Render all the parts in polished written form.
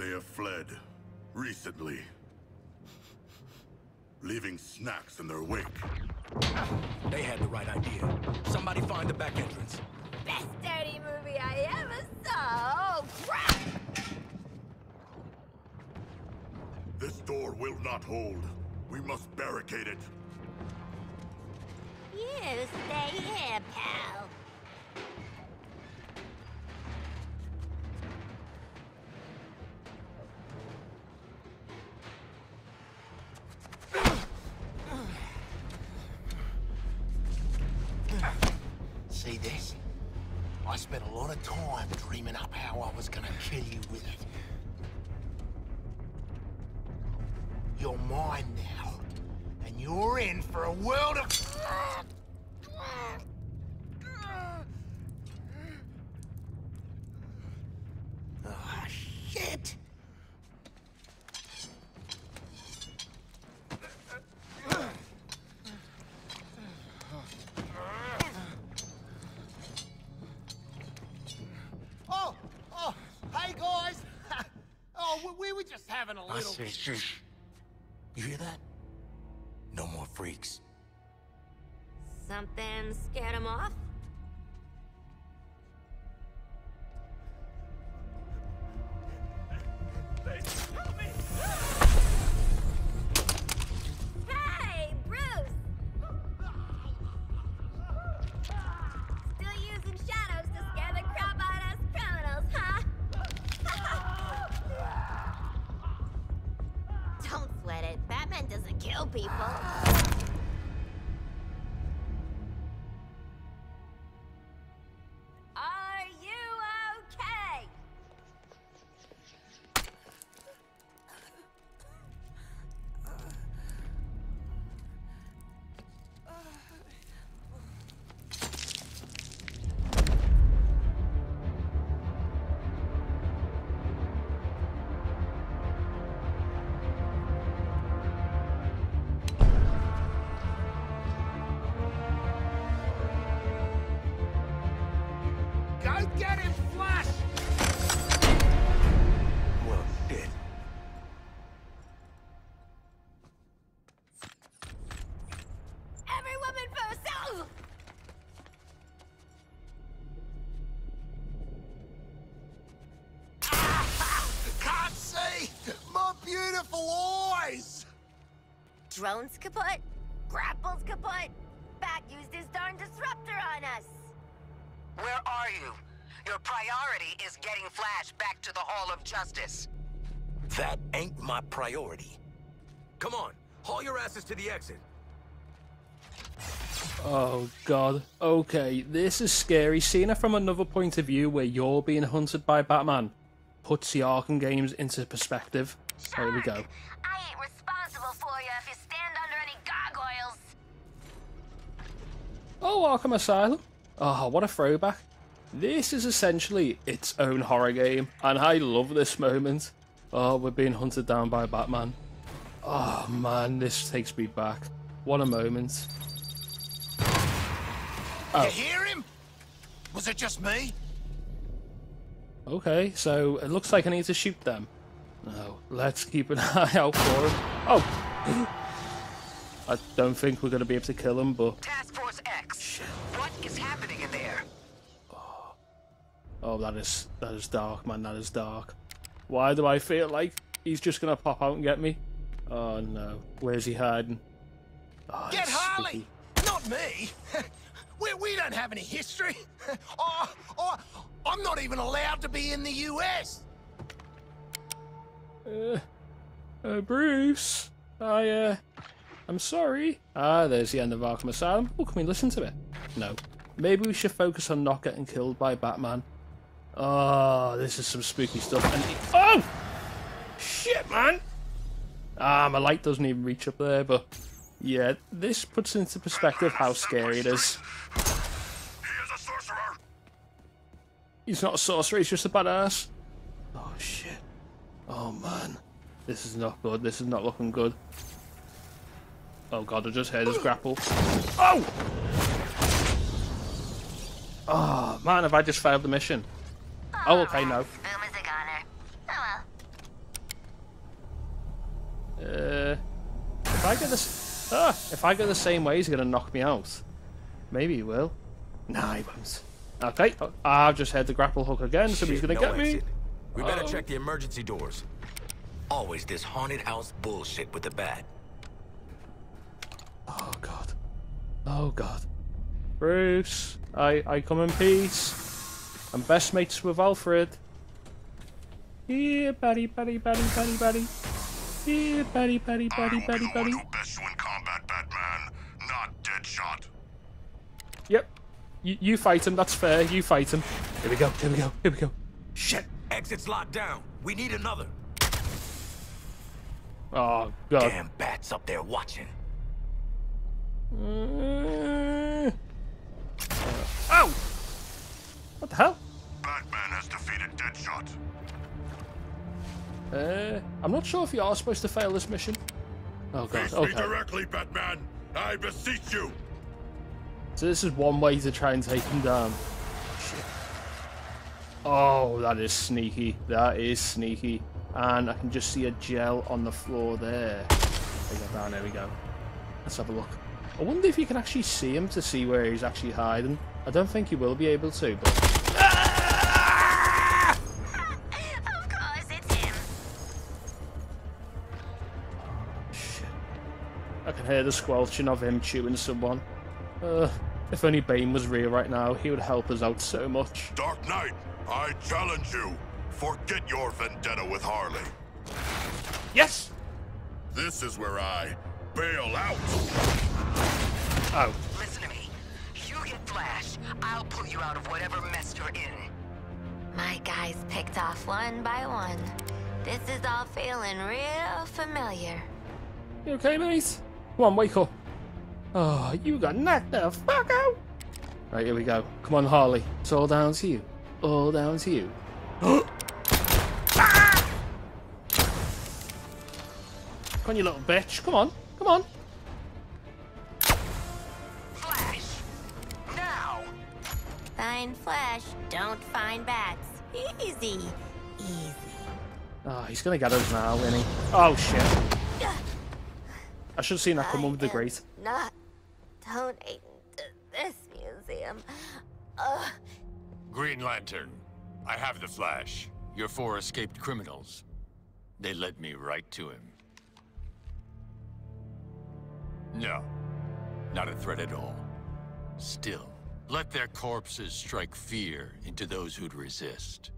They have fled. Recently. Leaving snacks in their wake. They had the right idea. Somebody find the back entrance. Best dirty movie I ever saw! Oh, crap! This door will not hold. We must barricade it. You stay here, pal. See this? I spent a lot of time dreaming up how I was gonna kill you with it. You're mine now, and you're in for a world of... Oh, shit! Shush. You hear that? No more freaks. Something scared him off? Help me! Hey, Bruce! Still using shadows to scare the crap out of us criminals, huh? Don't sweat it. Batman doesn't kill people. Are you okay? Drones kaput, grapples kaput. Bat used his darn disruptor on us. Where are you? Your priority is getting Flash back to the Hall of Justice. That ain't my priority. Come on, haul your asses to the exit. Oh, God. Okay, this is scary. Seeing it from another point of view where you're being hunted by Batman puts the Arkham games into perspective. Sure. Here we go. I ain't responsible for you if you stand under any gargoyles. Oh, Arkham Asylum. Oh, what a throwback. This is essentially its own horror game, and I love this moment. Oh, we're being hunted down by Batman. Oh, man, this takes me back. What a moment. Oh. You hear him? Was it just me? Okay, so it looks like I need to shoot them. No, let's keep an eye out for him. Oh! I don't think we're going to be able to kill him, but... Task Force X, shit. What is happening in there? Oh, that is dark, man, that is dark. Why do I feel like he's just going to pop out and get me? Oh, no. Where's he hiding? Oh, get Harley! Spooky. Not me! We don't have any history! I'm not even allowed to be in the US! Bruce, I'm sorry. Ah, there's the end of Arkham Asylum. Oh, can we listen to it? No. Maybe we should focus on not getting killed by Batman. Oh, this is some spooky stuff. And oh! Shit, man! Ah, my light doesn't even reach up there, but... yeah, this puts into perspective how scary it is. He is a sorcerer! He's not a sorcerer, he's just a badass. Oh, shit. Oh man, this is not good. This is not looking good. Oh god, I just heard his grapple. Oh! Oh man, have I just failed the mission? Oh, okay, no. Boom is a goner. Oh well. If I go this, if I go the same way, he's gonna knock me out. Maybe he will. Nah, he won't. Okay, I've just had the grapple hook again. Somebody's gonna get me. We better check the emergency doors. Always this haunted house bullshit with the bat. Oh god. Oh god. Bruce, I come in peace. I'm best mates with Alfred. Here, buddy. Here, buddy. I do best you in combat, Batman, not Deadshot. Yep. You fight him. That's fair. You fight him. Here we go. Shit. Exit's locked down. We need another. Oh god. Damn bats up there watching. Ow! What the hell? Batman has defeated Deadshot. I'm not sure if you are supposed to fail this mission. Oh god. Face me directly, Batman. I beseech you. So this is one way to try and take him down. Shit. Oh, that is sneaky. That is sneaky. And I can just see a gel on the floor there. There we go. Let's have a look. I wonder if you can actually see him to see where he's actually hiding. I don't think you will be able to, but... Ah! Of course it's him. Oh, shit. I can hear the squelching of him chewing someone. If only Bane was real right now, he would help us out so much. Dark Knight, I challenge you. Forget your vendetta with Harley. Yes! This is where I bail out. Oh. Listen to me. You can Flash. I'll pull you out of whatever mess you're in. My guys picked off one by one. This is all feeling real familiar. You okay, mate? Come on, wake up. Oh, you got knocked the fuck out. Right, here we go. Come on, Harley. It's all down to you. All down to you. Come on, you little bitch. Come on. Come on. Flash. Now. Find Flash. Don't find bats. Easy. Easy. Oh, he's going to get us now, isn't he? Oh, shit. I should have seen that come with the grate. Not donating to this museum. Green Lantern. I have the Flash. Your four escaped criminals. They led me right to him. No, not a threat at all. Still, let their corpses strike fear into those who'd resist.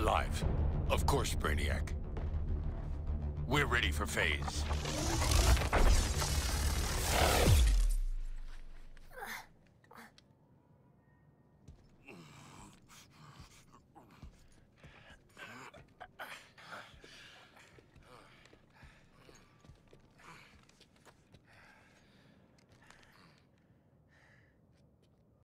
Alive. Of course, Brainiac. We're ready for phase.